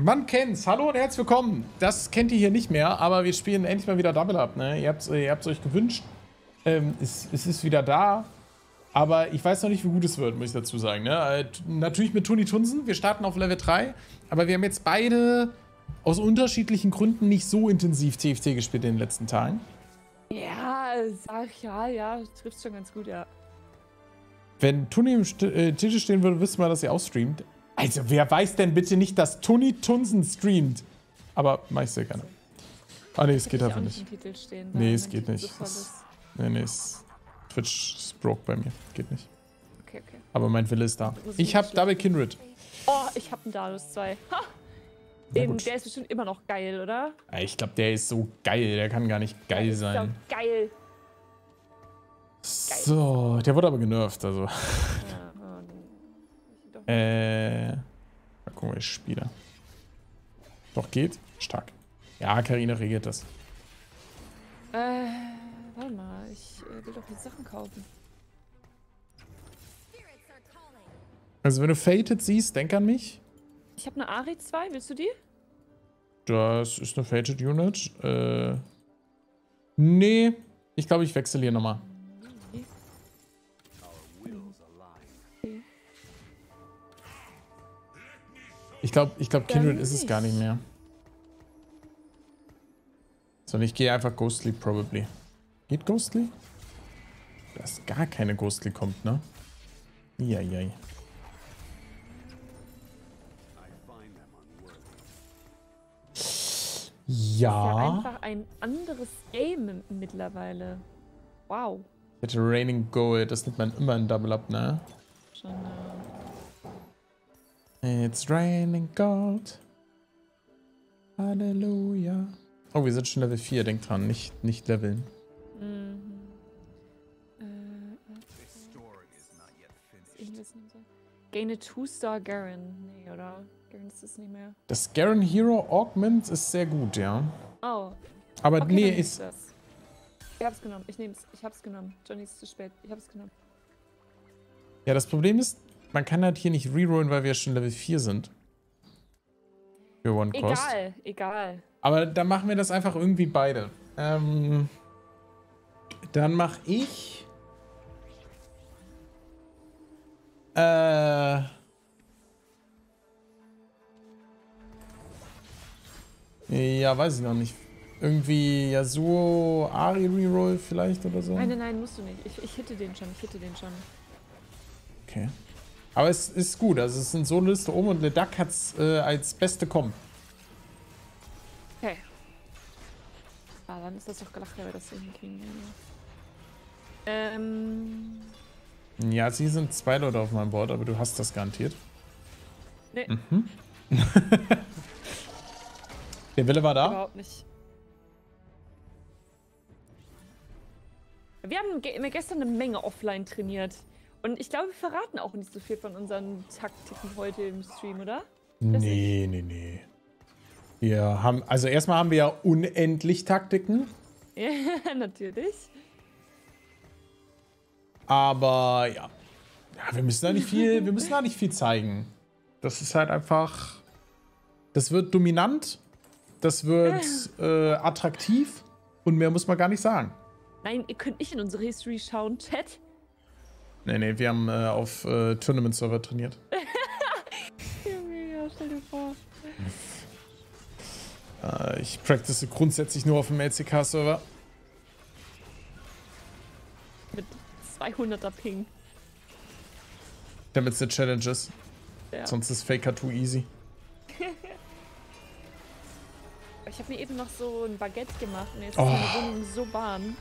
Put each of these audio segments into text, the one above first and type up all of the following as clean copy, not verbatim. Man kennt's. Hallo und herzlich willkommen. Das kennt ihr hier nicht mehr, aber wir spielen endlich mal wieder Double Up. Ne? Ihr habt's euch gewünscht. Es ist wieder da. Aber ich weiß noch nicht, wie gut es wird, muss ich dazu sagen. Ne? Natürlich mit Thunny Tunsen. Wir starten auf Level 3. Aber wir haben jetzt beide aus unterschiedlichen Gründen nicht so intensiv TFT gespielt in den letzten Tagen. Ja, ja, trifft schon ganz gut, ja. Wenn Thunny im Tisch stehen würde, wüsste man, dass ihr auch streamt. Also, wer weiß denn bitte nicht, dass Thunny Tunsen streamt? Aber mach ich sehr gerne. Ah, nee, es geht einfach nicht. Nee, es geht nicht. Nee, nee, Twitch ist broke bei mir. Geht nicht. Okay, okay. Aber mein Wille ist da. Ich hab Double Kindred. Oh, ich hab einen Darius 2. Ha! Der ist bestimmt immer noch geil, oder? Ich glaube, der ist so geil. Der kann gar nicht geil sein. Ist geil. So, der wurde aber genervt, also. Ja, oh, nee. Mal gucken, welche Spieler. Doch, geht. Stark. Ja, Karina regiert das. Warte mal, ich will doch jetzt Sachen kaufen. Also, wenn du Fated siehst, denk an mich. Ich habe eine Ari 2, willst du die? Das ist eine Fated Unit. Nee, ich glaube, ich wechsle hier nochmal. Okay. Ich glaube, Kindred ist es gar nicht mehr. Sondern ich gehe einfach Ghostly, probably. Geht Ghostly? Dass gar keine Ghostly kommt, ne? Iaiai. Ja. Das ist ja einfach ein anderes Game mittlerweile. Wow. Ich hätte Raining Gold, das nimmt man immer in Double Up, ne? Schon, It's Raining Gold. Halleluja. Oh, wir sind schon Level 4, denk dran, nicht leveln. Mhm. Gain a 2-Star Garen. Nee, oder? Garen ist das nicht mehr. Das Garen Hero Augment ist sehr gut, ja. Oh. Aber okay, nee, ist. Ich hab's genommen, ich nehm's. Ich hab's genommen. Johnny ist zu spät. Ich hab's genommen. Ja, das Problem ist, man kann halt hier nicht rerollen, weil wir schon Level 4 sind. Für One Cost. Egal, egal. Aber dann machen wir das einfach irgendwie beide. Dann mach ich. Ja, weiß ich noch nicht. Irgendwie Yasuo, Ari Reroll vielleicht oder so? Nein, nein, nein, musst du nicht. Ich hitte den schon, Okay. Aber es ist gut, also es sind so eine Liste oben und Le Duck hat's als beste kommen. Okay. Ah, dann ist das doch gelacht, wenn wir das hinkriegen. Ja, sie sind zwei Leute auf meinem Board, aber du hast das garantiert. Nee. Mhm. Der Wille war da? Überhaupt nicht. Wir haben gestern eine Menge offline trainiert. Und ich glaube, wir verraten auch nicht so viel von unseren Taktiken heute im Stream, oder? Nee, nee, nee. Wir haben, also erstmal haben wir ja unendlich Taktiken. Ja, natürlich. Aber ja. Ja, wir müssen da nicht viel, wir müssen da nicht viel zeigen. Das ist halt einfach. Das wird dominant, das wird attraktiv und mehr muss man gar nicht sagen. Nein, ihr könnt nicht in unsere History schauen, Chat. Nee, nee, wir haben auf Tournament-Server trainiert. Ja, stell dir vor. Ich practice grundsätzlich nur auf dem LCK-Server. Mit 200er Ping. Damit es eine Challenge ist. Ja. Sonst ist Faker too easy. Ich habe mir eben noch so ein Baguette gemacht und jetzt ist meine Wohnung so warm.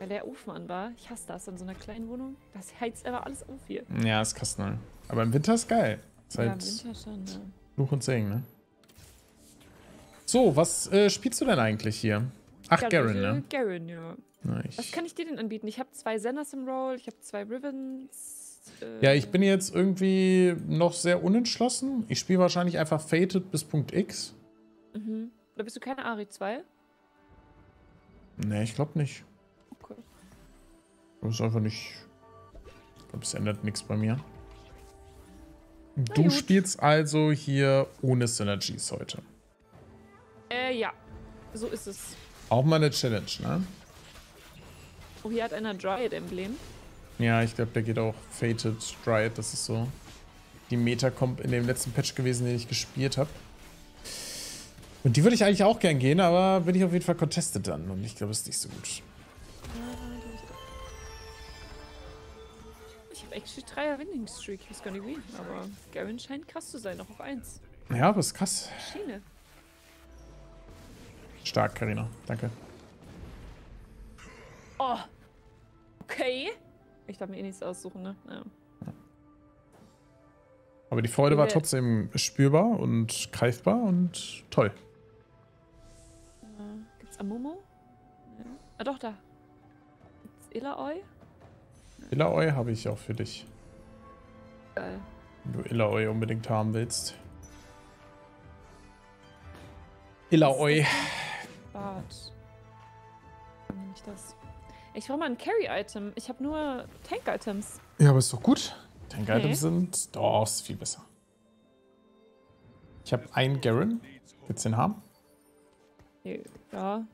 Weil der Ofen an war. Ich hasse das in so einer kleinen Wohnung. Das heizt aber alles auf hier. Ja, ist krass, ne? Aber im Winter ist geil. Ist ja, halt im Winter schon, ne? Fluch und Segen, ne? So, was spielst du denn eigentlich hier? Ach, Garen, ne? Garen, ja. Was kann ich dir denn anbieten? Ich habe 2 Zennas im Roll, ich habe 2 Rivens. Ja, ich bin jetzt irgendwie noch sehr unentschlossen. Ich spiele wahrscheinlich einfach Fated bis Punkt X. Mhm. Oder bist du keine Ari 2? Nee, ich glaube nicht. Okay. Das ist einfach nicht. Ich glaube, es ändert nichts bei mir. Du spielst also hier ohne Synergies heute. Ja. So ist es. Auch mal eine Challenge, ne? Oh, hier hat einer Dryad-Emblem. Ja, ich glaube, der geht auch Fated Dryad. Das ist so die Meta-Comp in dem letzten Patch gewesen, den ich gespielt habe. Und die würde ich eigentlich auch gern gehen, aber bin ich auf jeden Fall contested dann. Und ich glaube, das ist nicht so gut. Ich habe actually 3er Winning Streak. Ich weiß gar nicht wie. Aber Garen scheint krass zu sein, auch auf 1. Ja, aber ist krass. Schiene. Stark, Karina. Danke. Oh. Okay. Ich darf mir eh nichts aussuchen, ne? Ja. Aber die Freude war trotzdem spürbar und greifbar und toll. Gibt's Amumu? Ja. Ah, doch, da. Gibt's Illaoi? Illaoi habe ich auch für dich. Geil. Wenn du Illaoi unbedingt haben willst. Illaoi. Bart. Dann nehme ich das. Ich brauche mal ein Carry-Item. Ich habe nur Tank-Items. Ja, aber ist doch gut. Tank-Items sind doch viel besser. Ich habe einen Garen. Willst du den haben? Ja.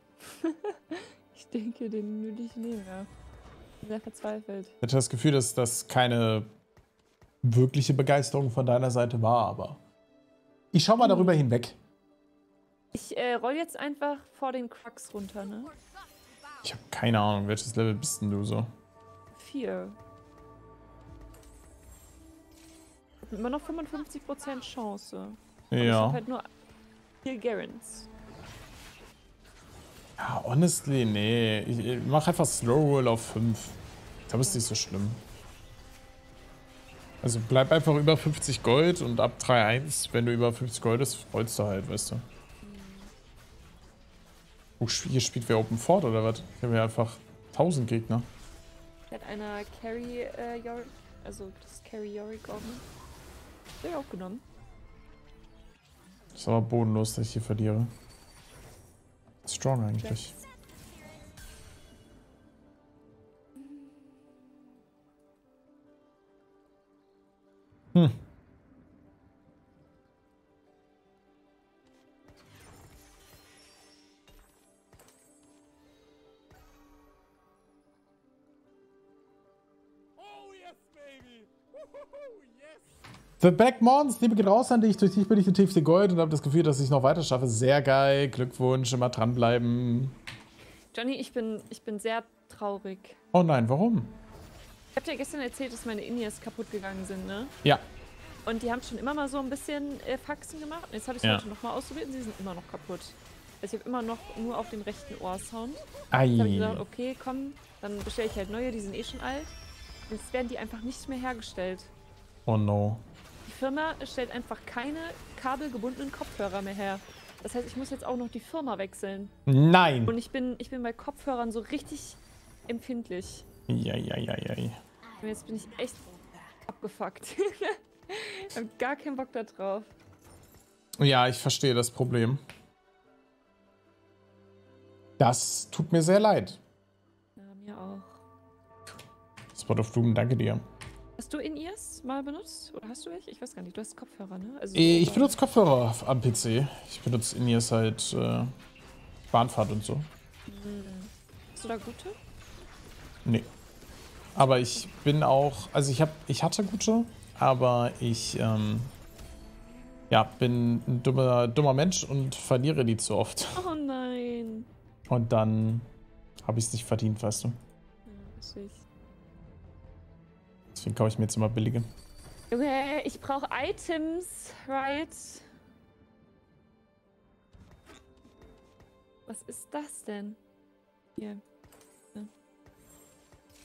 Ich denke, den würde ich nehmen, ja. Ich bin sehr verzweifelt. Ich hatte das Gefühl, dass das keine wirkliche Begeisterung von deiner Seite war, aber ich schau mal darüber hinweg. Ich roll jetzt einfach vor den Crux runter, ne? Ich habe keine Ahnung, welches Level bist denn du so? 4. Immer noch 55% Chance. Ja. Aber ich hab halt nur 4 Garens. Ja, honestly, nee. Ich mach einfach Slow Roll auf 5. Ich glaube, es ist nicht so schlimm. Also bleib einfach über 50 Gold und ab 3-1, wenn du über 50 Gold bist, rollst du halt, weißt du. Oh, hier spielt wer Open Fort oder was? Hier haben wir einfach 1000 Gegner. Hat einer Carry Yorick, also das Carry Yorick offen. Der auch genommen. Das ist aber bodenlos, dass ich hier verliere. Strong eigentlich. Hm. The Black Mons, Liebe geht raus an dich, durch dich bin ich der tiefste Gold und habe das Gefühl, dass ich noch weiter schaffe. Sehr geil, Glückwunsch, immer dranbleiben. Johnny, ich bin sehr traurig. Oh nein, warum? Ich habe dir gestern erzählt, dass meine Inias kaputt gegangen sind, ne? Ja. Und die haben schon immer mal so ein bisschen Faxen gemacht. Jetzt habe ich es heute nochmal ausprobiert und sie sind immer noch kaputt. Also ich habe immer noch nur auf den rechten Ohrsound. Ai. Dann habe ich gesagt, okay, komm, dann bestelle ich halt neue, die sind eh schon alt. Jetzt werden die einfach nicht mehr hergestellt. Oh no. Die Firma stellt einfach keine kabelgebundenen Kopfhörer mehr her. Das heißt, ich muss jetzt auch noch die Firma wechseln. Nein! Und ich bin bei Kopfhörern so richtig empfindlich. Eieieiei. Jetzt bin ich echt abgefuckt. Ich hab gar keinen Bock da drauf. Ja, ich verstehe das Problem. Das tut mir sehr leid. Ja, mir auch. Spot of Doom, danke dir. Hast du In-Ears mal benutzt? Oder hast du welche? Ich weiß gar nicht. Du hast Kopfhörer, ne? Also ich benutze Kopfhörer am PC. Ich benutze In-Ears halt Bahnfahrt und so. Mhm. Hast du da gute? Nee. Aber ich bin auch... Also ich hatte gute, aber ich ja, bin ein dummer Mensch und verliere die zu oft. Oh nein. Und dann habe ich es nicht verdient, weißt du. Ja, richtig. Deswegen kaufe ich mir jetzt immer billige. Okay, ich brauche Items, right? Was ist das denn? Hier.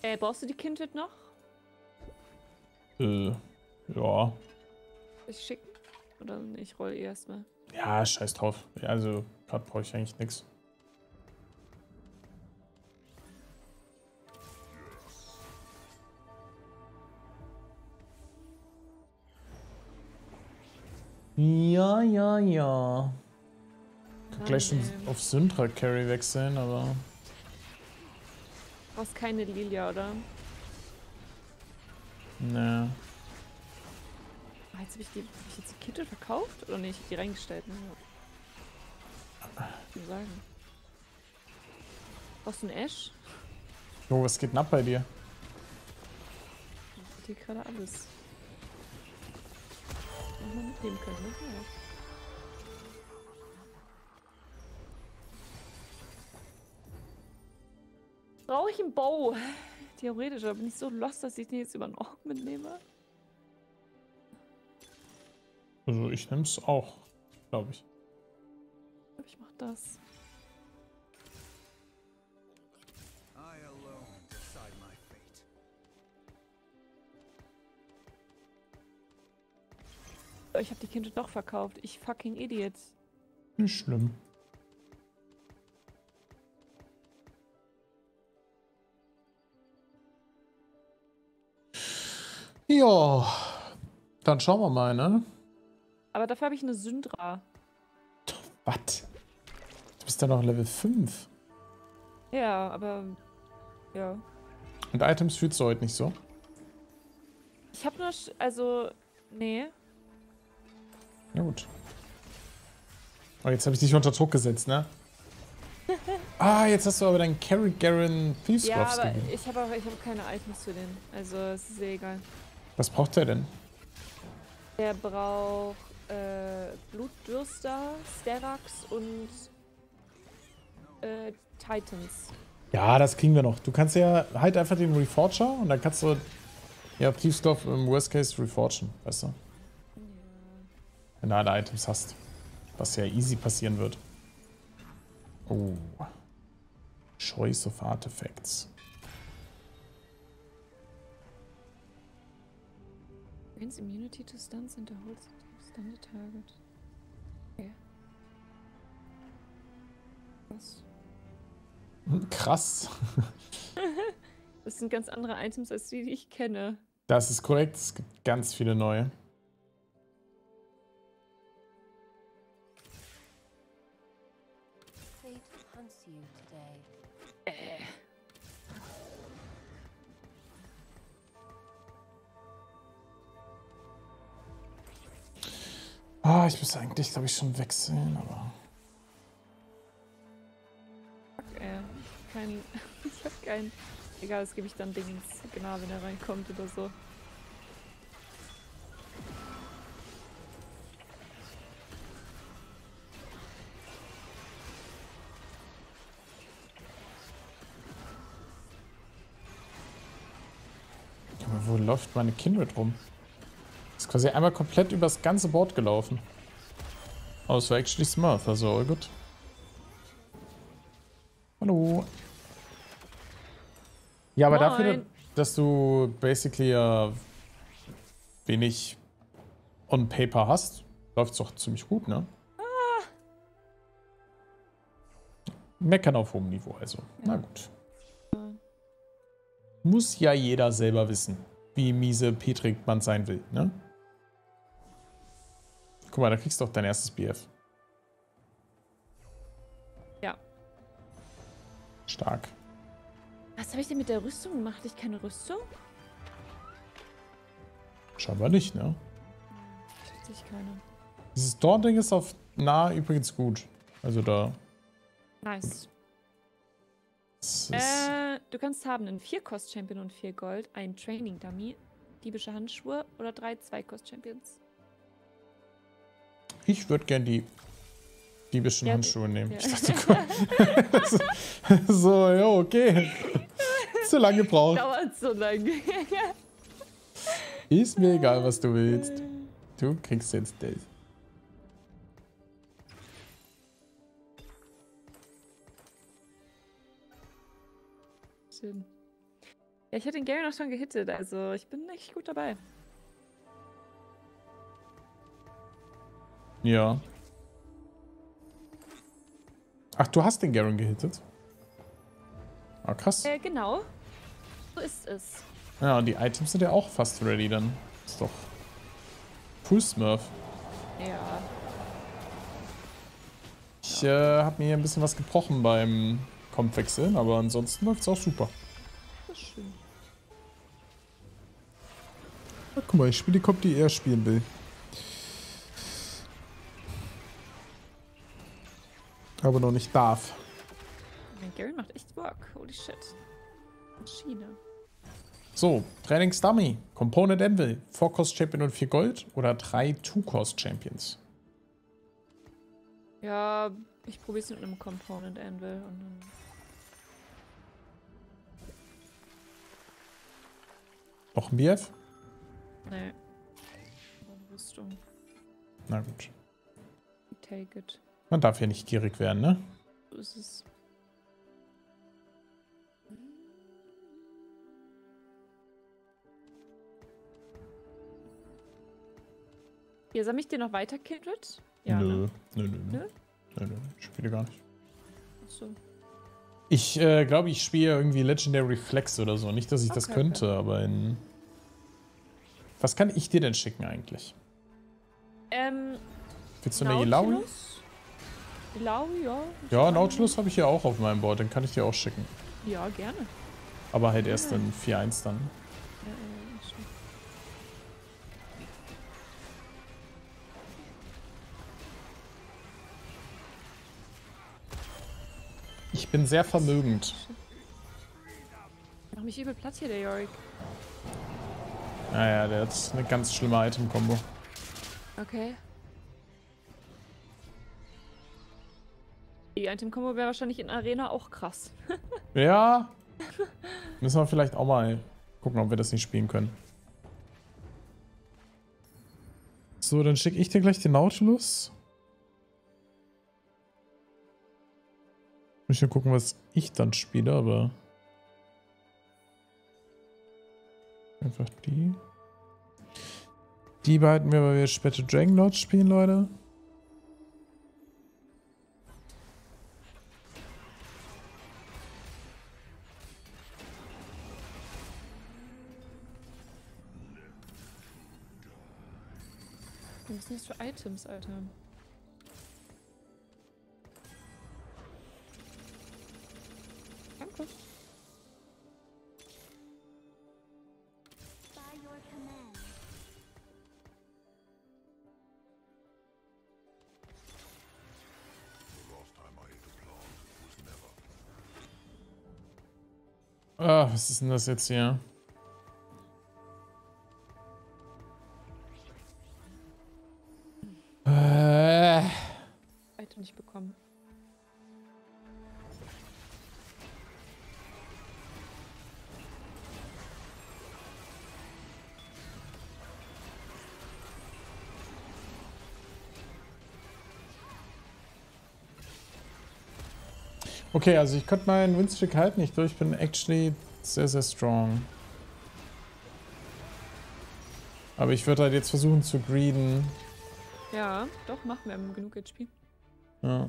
Ja. Brauchst du die Kindred noch? Ja. Ich schicke. Oder ich roll erstmal. Ja, scheiß drauf. Also, gerade brauche ich eigentlich nichts. Ja, ja, ja. Ich kann gleich schon auf Syndra Carry wechseln, aber... Du brauchst keine Lilia, oder? Nee. Jetzt hab ich jetzt die Kindred verkauft? Oder nee, ich hab die reingestellt, ne? Ja. Ich will sagen. Brauchst du einen Ash? Jo, was geht denn ab bei dir? Ich sehe gerade alles. Wenn man mitnehmen könnte, ne? Ja. Brauche ich einen Bow? Theoretisch, aber bin ich so lost, dass ich den jetzt über einen Ork mitnehme? Also ich nehme es auch, glaube ich. Ich glaube, ich mache das. Ich habe die Kinder doch verkauft. Ich fucking Idiot. Nicht schlimm. Ja, dann schauen wir mal, ne? Aber dafür habe ich eine Syndra. Was? Du bist ja noch Level 5. Ja, aber... ja. Und Items fühlst du heute nicht so? Ich habe nur... also... nee. Na gut. Oh, jetzt habe ich dich unter Druck gesetzt, ne? Ah, jetzt hast du aber deinen Carry Garen Thievescops gegeben. Ja, aber ich hab keine Items für den. Also, es ist sehr egal. Was braucht der denn? Der braucht Blutdürster, Sterax und Titans. Ja, das kriegen wir noch. Du kannst ja halt einfach den Reforger und dann kannst du ja Thievescops im Worst Case reforgen, weißt du? Ja. Wenn du alle Items hast. Was ja easy passieren wird. Oh. Choice of Artifacts. Gains immunity to stuns and the whole stunned target. Okay. Krass. Krass. Das sind ganz andere Items, als die ich kenne. Das ist korrekt. Es gibt ganz viele neue. Ah, ich müsste eigentlich, glaube ich, schon wechseln, aber... Fuck, ey. Ich hab keinen... Egal, das gebe ich dann Dings, genau, wenn er reinkommt oder so. Aber wo läuft meine Kindred rum? Ist quasi einmal komplett übers ganze Board gelaufen. Oh, es war actually smart, also all good. Hallo. Ja, aber dafür, dass du basically wenig on paper hast, läuft's doch ziemlich gut, ne? Ah. Meckern auf hohem Niveau, also. Ja. Na gut. Muss ja jeder selber wissen, wie miese Petrik man sein will, ne? Guck mal, da kriegst du doch dein erstes BF. Ja. Stark. Was habe ich denn mit der Rüstung gemacht? Ich keine Rüstung? Scheinbar nicht, ne? Ich keine. Dieses Dorn-Ding ist auf nah übrigens gut. Also da. Nice. Gut. Du kannst haben einen 4-Kost-Champion und 4 Gold, einen Training-Dummy, diebische Handschuhe oder 3 2-Kost-Champions. Ich würde gern die diebischen Handschuhe nehmen. Ja. Ich dachte, komm. So, ja, okay. Zu lange gebraucht. Dauert so lange. Ist mir egal, was du willst. Du kriegst jetzt das. Schön. Ja, ich hätte den Garen auch schon gehittet, also ich bin echt gut dabei. Ja. Ach, du hast den Garen gehittet? Ah, krass. Genau. So ist es. Ja, und die Items sind ja auch fast ready dann. Ist doch... Pool-Smurf. Ja. Ich hab mir ein bisschen was gebrochen beim Kompwechseln, aber ansonsten läuft's auch super. Das ist schön. Ach, guck mal, ich spiele die Comp, die er spielen will. aber noch nicht darf. Garen macht echt Bock. Holy shit. Maschine. So, Trainingsdummy, Component Anvil, 4-Cost-Champion und 4 Gold oder 3 2-Cost-Champions? Ja, ich probiere es mit einem Component Anvil und dann... Noch ein BF? Nee. Rüstung. Na gut. Take it. Man darf ja nicht gierig werden, ne? So ist es. Ja, soll ich dir noch weiter, Kindred? Ja, nö. Ne? Nö. Ich spiele gar nicht. Achso. Ich glaube, ich spiele irgendwie Legendary Flex oder so. Nicht, dass ich das könnte, aber in... Was kann ich dir denn schicken eigentlich? Willst du eine Illaoi? Illaoi, ja. Ja, Nautilus habe ich ja auch auf meinem Board. Den kann ich dir auch schicken. Ja, gerne. Aber halt erst dann 4-1 dann. Ja, ich bin sehr vermögend. Mach mich übel Platz hier, der Yorick. Naja, der hat eine ganz schlimme Item-Kombo. Okay. Die Item-Kombo wäre wahrscheinlich in Arena auch krass. Ja. Müssen wir vielleicht auch mal gucken, ob wir das nicht spielen können. So, dann schicke ich dir gleich den Nautilus. Ich muss mal gucken, was ich dann spiele, aber... Einfach die. Die behalten wir, weil wir später Dragonlord spielen, Leute. Was sind das für Items, Alter? Ah, was ist denn das jetzt hier? Item nicht bekommen. Okay, also ich könnte meinen Winstreak halten. Ich glaube, ich bin actually sehr, sehr strong. Aber ich würde halt jetzt versuchen zu greeden. Ja, doch, machen wir genug HP. Ja.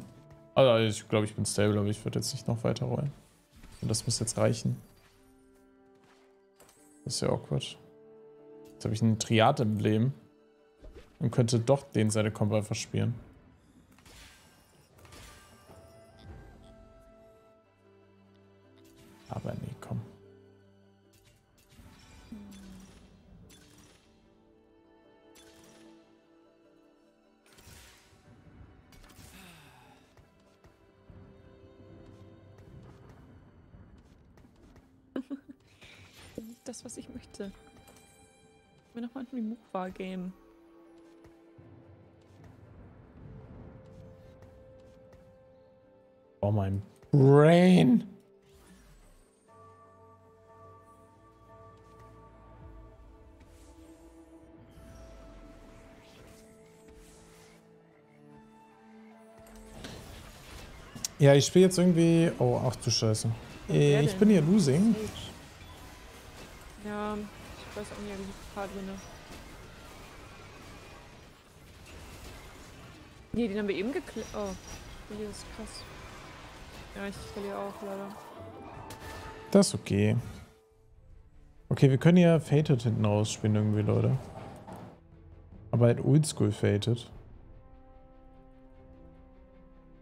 Also ich glaube, ich bin stable, aber ich würde jetzt nicht noch weiter rollen. Und das muss jetzt reichen. Das ist ja awkward. Jetzt habe ich ein Triad-Emblem. Und könnte doch den seine Combo einfach spielen. Aber nee, komm. Nicht das, was ich möchte. Ich will nochmal ein Remover-Game. Oh, mein Brain! Ja, ich spiele jetzt irgendwie... Oh, ach du Scheiße. Ich bin hier losing. Ja, ich weiß auch nicht, wie die Karte drin ist. Nee, den haben wir eben geklärt. Oh, hier ist krass. Ja, ich verliere auch leider. Das ist okay. Okay, wir können hier Fated hinten raus spielen irgendwie, Leute. Aber halt oldschool Fated.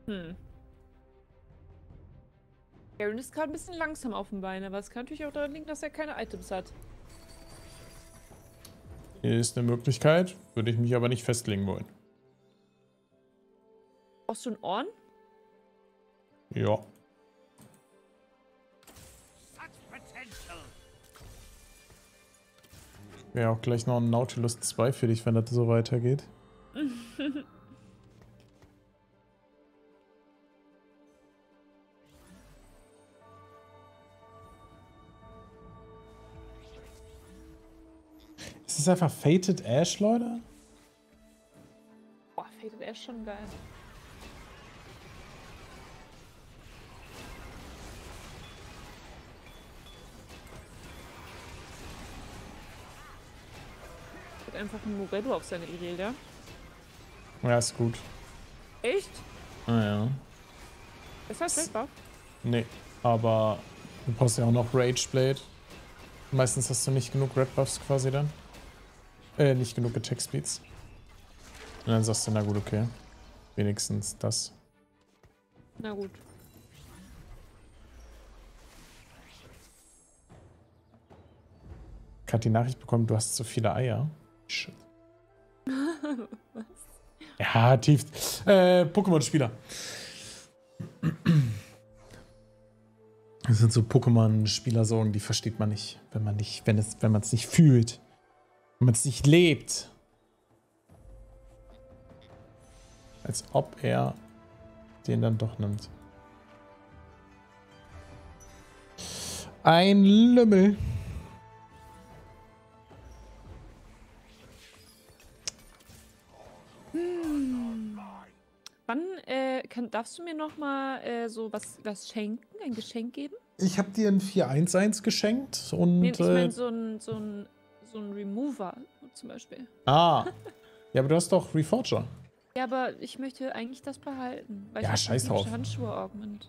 Hm. Garen ist gerade ein bisschen langsam auf dem Bein, aber es kann natürlich auch daran liegen, dass er keine Items hat. Ist eine Möglichkeit, würde ich mich aber nicht festlegen wollen. Brauchst du ein Ohren? Ja. Wäre auch gleich noch ein Nautilus 2 für dich, wenn das so weitergeht. Ist das einfach Fated Ash, Leute? Boah, Fated Ash schon geil. Einfach ein Morello auf seine Irelia. Ja, ist gut. Echt? Naja. Ah, ist das selber? Nee, aber du brauchst ja auch noch Rage Blade. Meistens hast du nicht genug Red Buffs quasi dann. Nicht genug Attack Speeds. Und dann sagst du, na gut, okay. Wenigstens das. Na gut. Ich habe die Nachricht bekommen, du hast zu viele Eier. Shit. Was? Ja, tief. Pokémon-Spieler. Das sind so Pokémon-Spielersorgen, die versteht man nicht, wenn man es nicht fühlt. Wenn man es nicht lebt. Als ob er den dann doch nimmt. Ein Lümmel. Wann darfst du mir nochmal so was schenken, ein Geschenk geben? Ich habe dir ein 411 geschenkt und... Nee, ich meine so ein Remover zum Beispiel. Ah, ja, aber du hast doch Reforger. Ja, aber ich möchte eigentlich das behalten. Weil ja, ich scheiß drauf. Handschuhe Augment.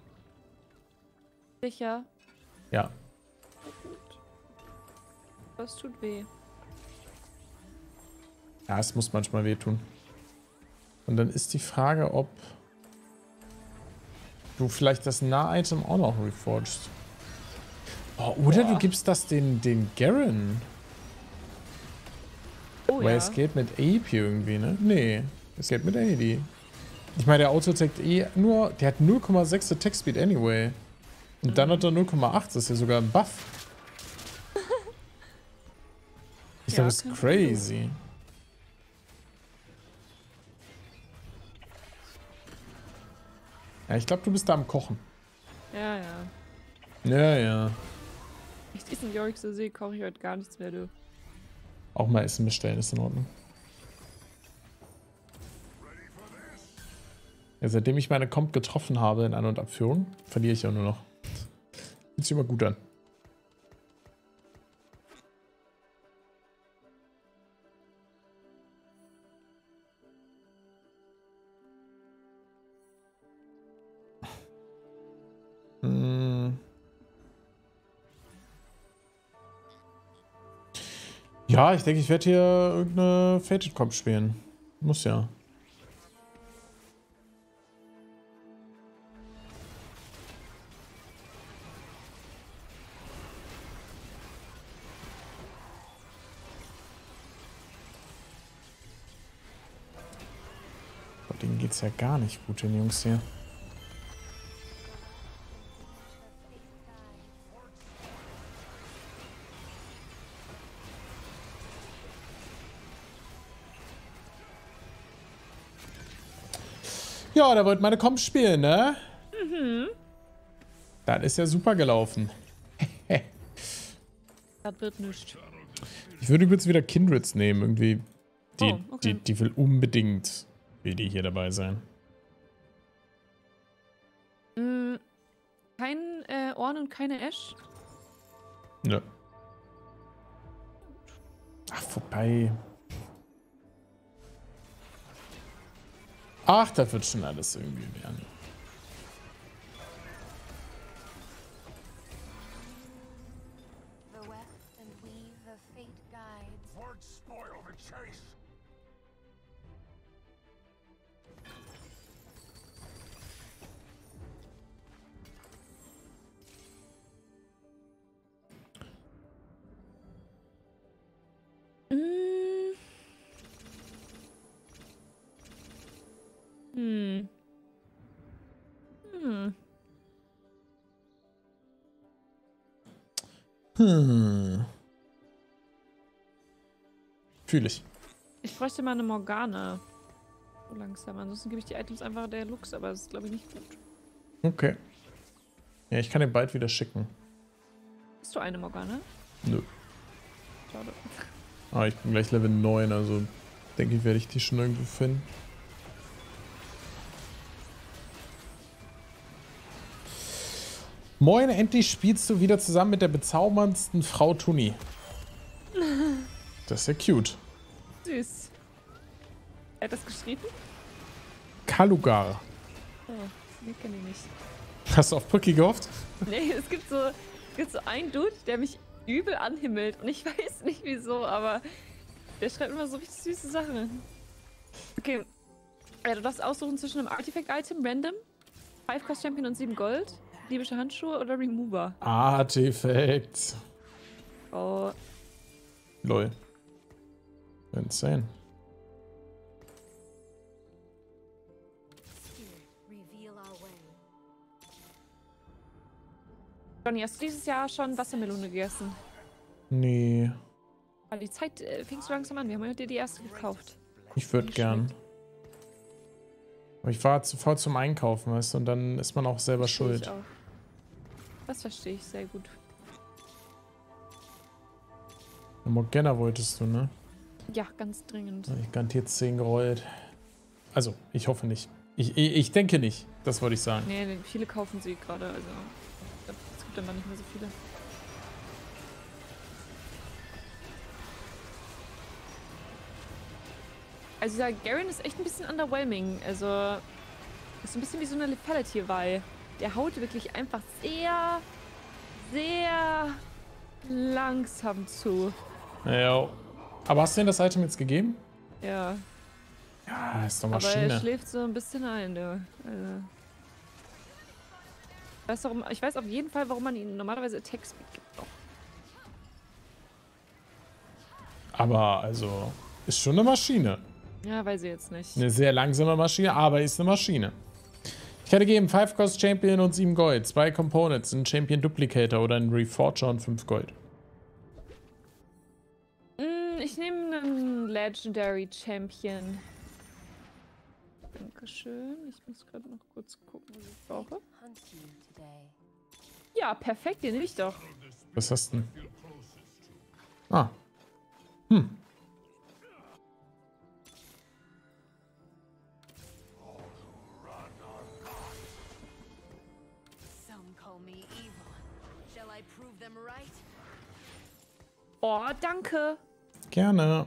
Sicher? Ja. Gut. Das tut weh. Ja, es muss manchmal wehtun. Und dann ist die Frage, ob du vielleicht das Nah-Item auch noch reforgst. Oh, oder boah, du gibst das den Garen. Oh, weil ja, es geht mit AP irgendwie, ne? Nee, es geht mit AD. Ich meine, der Auto-Takt der hat 0,6 Attack Speed anyway. Und dann hat er 0,8, das ist ja sogar ein Buff. Ich glaube, das ist crazy. Sein. Ja, ich glaube, du bist da am Kochen. Ja, ja. Ja, ja. Ich diesen Yorick so sehe, koche ich heute gar nichts mehr, du. Auch mal Essen bestellen, ist in Ordnung. Ja, seitdem ich meine Comp getroffen habe in An- und Abführung, verliere ich ja nur noch. Fühlt sich immer gut an. Ja, ich denke, ich werde hier irgendeine Fated Comp spielen. Muss ja. Bei denen geht's ja gar nicht gut, den Jungs hier. Ja, da wollte meine Comp spielen, ne? Mhm. Das ist ja super gelaufen. Das wird nichts. Ich würde übrigens wieder Kindreds nehmen, irgendwie. Die will unbedingt, die hier dabei sein. Mhm. Kein Orn und keine Ash? Nö. Ach, vorbei. Ach, das wird schon alles irgendwie werden. Hm. Fühl ich. Ich bräuchte mal eine Morgane. So langsam. Ansonsten gebe ich die Items einfach der Lux, aber das ist, glaube ich, nicht gut. Okay. Ja, ich kann den bald wieder schicken. Hast du eine Morgane? Nö. Schade. Ah, ich bin gleich Level 9, also denke ich, werde ich die schon irgendwo finden. Moin, endlich spielst du wieder zusammen mit der bezauberndsten Frau Tuni. Das ist ja cute. Süß. Wer hat das geschrieben? Kalugar. Oh, nee, kenn ich nicht. Hast du auf Pücki gehofft? Nee, es gibt so einen Dude, der mich übel anhimmelt. Und ich weiß nicht wieso, aber der schreibt immer so richtig süße Sachen. Okay. Ja, du darfst aussuchen zwischen einem Artifact-Item, random, 5-Cost-Champion und 7 Gold, diebische Handschuhe oder Remover. Artifact. Oh. Lol. Insane. Johnny, hast du dieses Jahr schon Wassermelone gegessen? Nee. Aber die Zeit fing so langsam an. Wir haben heute die erste gekauft. Ich würde gern. Aber ich war zu faul zum Einkaufen, weißt du, und dann ist man auch selber schuld. Das verstehe ich sehr gut. Morgana wolltest du, ne? Ja, ganz dringend. Ich garantiert 10 gerollt. Also, ich hoffe nicht. Ich denke nicht, das wollte ich sagen. Nee, viele kaufen sie gerade, also. Dann waren nicht mehr so viele. Also dieser Garen ist echt ein bisschen underwhelming. Also ist ein bisschen wie so eine Lethality, weil der haut wirklich einfach sehr, sehr langsam zu. Ja. Aber hast du denn das Item jetzt gegeben? Ja. Ja, ist doch Maschine. Aber er schläft so ein bisschen ein, du. Also. Ich weiß auf jeden Fall, warum man ihnen normalerweise Attack Speed gibt. Aber, also, ist schon eine Maschine. Ja, weiß ich jetzt nicht. Eine sehr langsame Maschine, aber ist eine Maschine. Ich hätte gegeben 5-Cost Champion und 7 Gold, 2 Components, einen Champion Duplicator oder einen Reforger und 5 Gold. Ich nehme einen Legendary Champion. Dankeschön. Ich muss gerade noch kurz gucken, was ich brauche. Ja, perfekt, den nehme ich doch. Was hast du denn? Ah. Hm. Oh, danke. Gerne.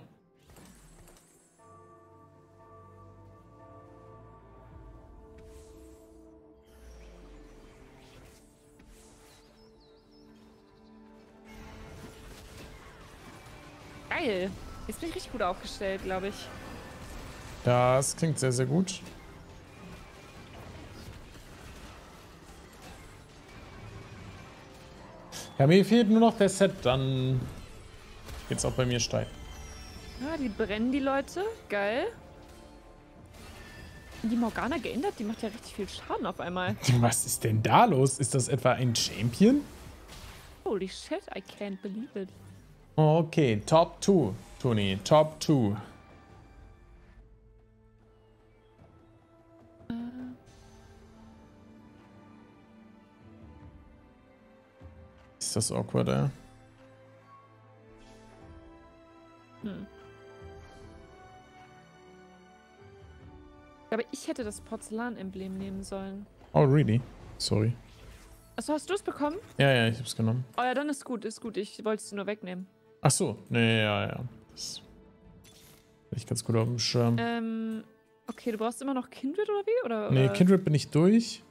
Geil. Jetzt bin ich richtig gut aufgestellt, glaube ich. Das klingt sehr, sehr gut. Ja, mir fehlt nur noch der Set, dann geht's auch bei mir steil. Ja, die brennen, die Leute. Geil. Die Morgana geändert, die macht ja richtig viel Schaden auf einmal. Was ist denn da los? Ist das etwa ein Champion? Holy shit, I can't believe it. Okay, Top 2, Toni, Top 2. Ist das awkward, ey? Hm. Aber ich hätte das Porzellan-Emblem nehmen sollen. Oh, really? Sorry. Achso, hast du es bekommen? Ja, ja, ich hab's genommen. Oh ja, dann ist gut, ist gut. Ich wollte es nur wegnehmen. Ach so, nee, ja, ja. Das bin ich ganz gut auf dem Schirm. Okay, du brauchst immer noch Kindred oder wie? Oder, nee, Kindred bin ich durch.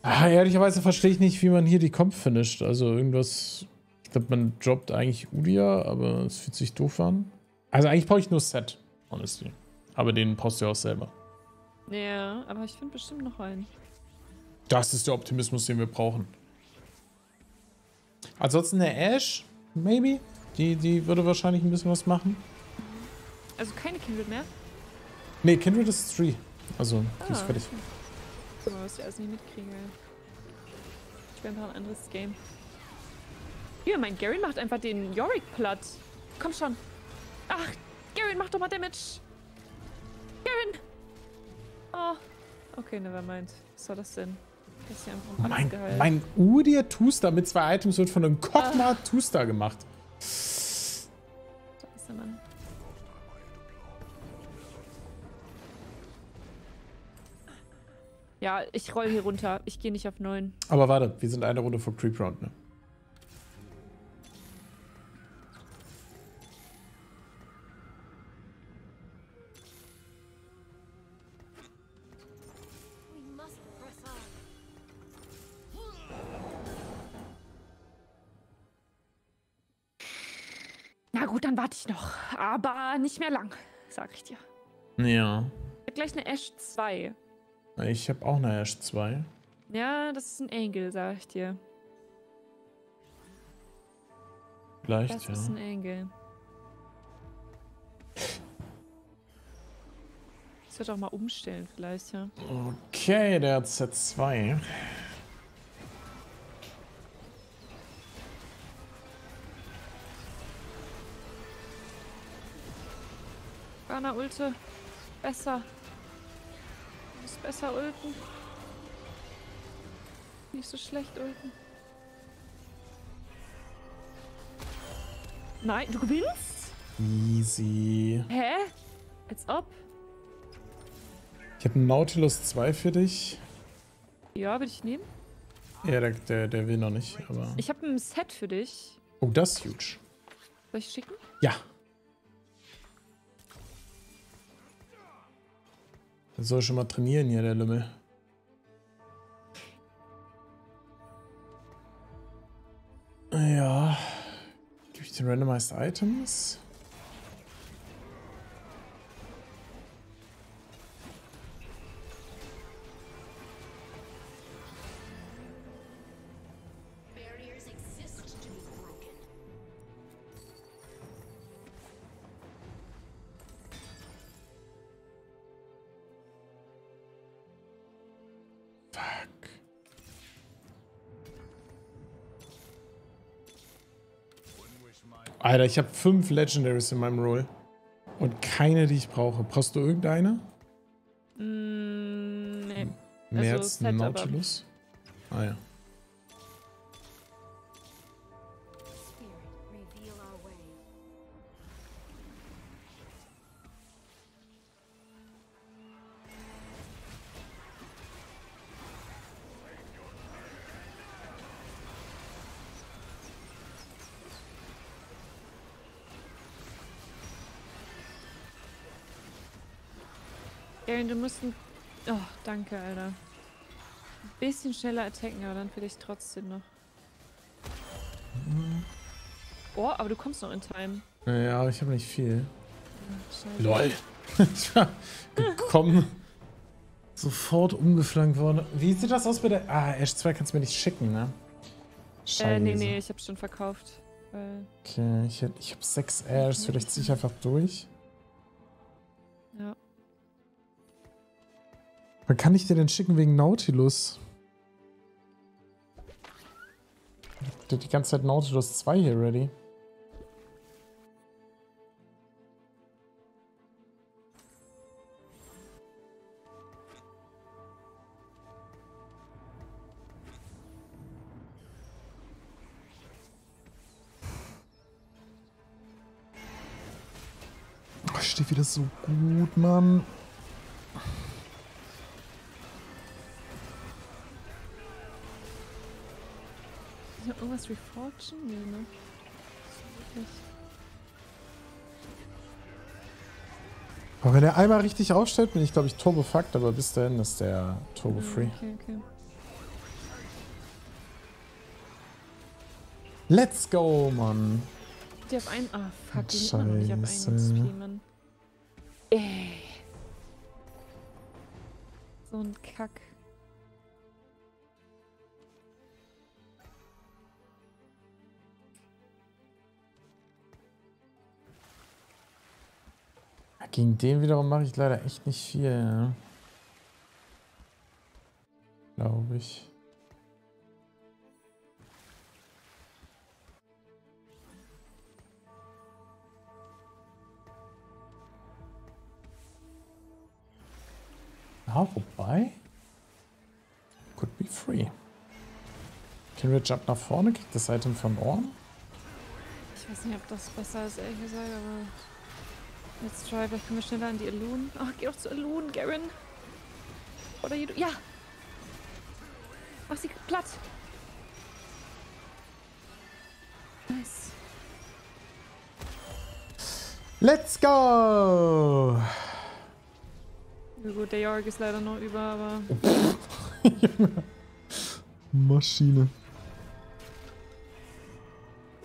Ah, ehrlicherweise verstehe ich nicht, wie man hier die Comp finisht. Also irgendwas. Ich glaube, man droppt eigentlich Udia, aber es fühlt sich doof an. Also eigentlich brauche ich nur Set, honestly. Aber den brauchst du ja auch selber. Ja, aber ich finde bestimmt noch einen. Das ist der Optimismus, den wir brauchen. Ansonsten der Ashe, maybe. Die würde wahrscheinlich ein bisschen was machen. Also keine Kindred mehr? Nee, Kindred ist 3. Also, die ist fertig. Guck mal, was ich alles nicht mitkriege. Ich will einfach ein anderes Game. Hier, mein Garen macht einfach den Yorick platt. Komm schon. Ach, Garen, mach doch mal Damage. Garen! Oh. Okay, nevermind. Was soll das denn? Das ist ja einfach mein Udia Two-Star mit 2 Items wird von einem Kochma Two-Star gemacht. Scheiße, Mann. Ja, ich roll hier runter. Ich gehe nicht auf 9. Aber warte, wir sind eine Runde vor Creep Round, ne? Na gut, dann warte ich noch. Aber nicht mehr lang, sag ich dir. Ja. Ich hab gleich eine Ashe 2. Ich habe auch eine Ashe 2. Ja, das ist ein Engel, sag ich dir. Vielleicht, das ja. Das ist ein Engel. Ich sollte auch mal umstellen, vielleicht, ja. Okay, der hat Z2. Warner Ulte. Besser. Ist besser ulten. Nicht so schlecht ulten. Nein, du gewinnst? Easy. Hä? Als ob? Ich habe einen Nautilus 2 für dich. Ja, würde ich nehmen. Ja, der will noch nicht, aber... Ich habe ein Set für dich. Oh, das ist huge. Soll ich schicken? Ja. Das soll schon mal trainieren hier, der Lümmel. Ja. Gebe ich den Randomized Items? Alter, ich habe 5 Legendaries in meinem Roll. Und keine, die ich brauche. Brauchst du irgendeine? Nee. Mehr als ein Nautilus? Ah ja. Du musst ein... Oh, danke, Alter. Ein bisschen schneller attacken, aber dann vielleicht trotzdem noch. Oh, aber du kommst noch in Time. Ja, aber ich habe nicht viel. Ja, LOL. Ich war gekommen. Sofort umgeflankt worden. Wie sieht das aus bei der... Ah, Ashe 2 kannst du mir nicht schicken, ne? Scheiße. Nee, ich hab's schon verkauft. Okay, ich hab 6 Ashes. Vielleicht ziehe ich einfach durch. Ja. Wann kann ich dir denn schicken wegen Nautilus? Ich hab die ganze Zeit Nautilus 2 hier ready. Oh, ich stehe wieder so gut, Mann. Irgendwas Reforgen? Nee, ne? Aber wenn der einmal richtig aufstellt, bin ich, glaube ich, turbofuckt, aber bis dahin ist der turbo-free. Okay. Let's go, Mann! Die auf einen... Ah, fuck, die nimmt man noch nicht auf einen XP, Mann. So ein Kack. Gegen den wiederum mache ich leider echt nicht viel, ne? Glaube ich. Ja, wobei. Could be free. Kindred jumpt nach vorne, kriegt das Item von Orn. Ich weiß nicht, ob das besser ist, ehrlich gesagt, aber. Let's try, vielleicht können wir schneller an die Elune. Oh, geh doch zu Elune, Garen. Oder Judo. Ja! Mach sie platt! Nice. Let's go! Ja, gut, der Yorick ist leider noch über, aber. Maschine.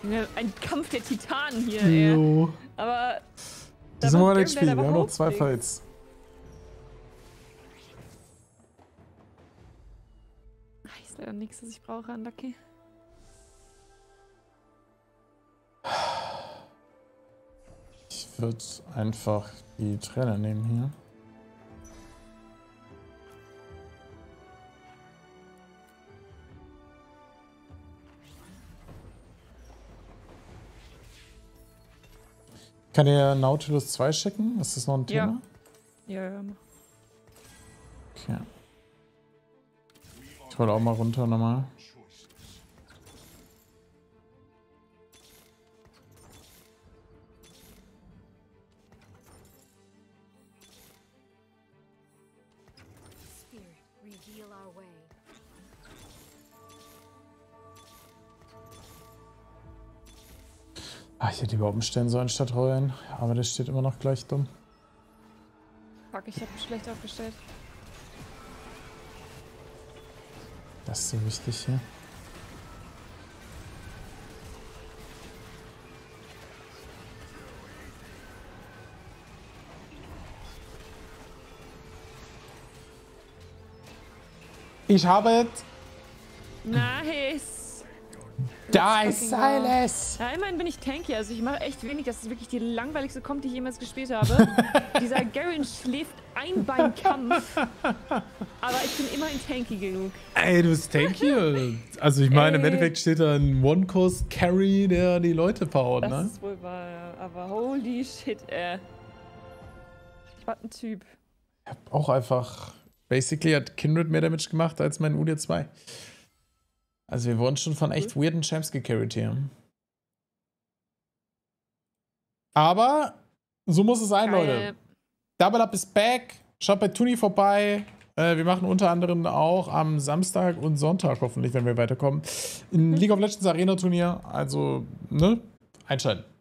Ja, ein Kampf der Titanen hier, ey. No. Aber. Das ist mal ein Spiel, wir haben noch zwei Fights. Hier ist leider nichts, was ich brauche, Unlucky. Ich würde einfach die Trainer nehmen hier. Kann dir Nautilus 2 schicken? Ist das noch ein Thema? Ja, ja, ja. Okay. Ich hole auch mal runter nochmal. Ach, ich hätte lieber umstellen sollen statt heulen, aber das steht immer noch gleich dumm. Fuck, ich hab mich schlecht aufgestellt. Das ist so wichtig hier. Ich habe es! Nice! Da ist alles! Ja, immerhin bin ich tanky, also ich mache echt wenig. Das ist wirklich die langweiligste Comp, die ich jemals gespielt habe. Dieser Garen schläft ein beim Kampf. Aber ich bin immerhin tanky genug. Ey, du bist tanky? Also ich meine, im Endeffekt steht da ein One-Course-Carry, der die Leute powert, ne? Das ist wohl wahr, ja. Aber holy shit, ey. Was ein Typ. Ich hab auch einfach... Basically hat Kindred mehr Damage gemacht als mein Udia 2. Also wir wurden schon von echt weirden Champs gecarried hier. Aber so muss es sein, Leute. Double Up ist back. Schaut bei Tuni vorbei. Wir machen unter anderem auch am Samstag und Sonntag, hoffentlich, wenn wir weiterkommen, ein League of Legends Arena Turnier. Also, ne? Einschalten.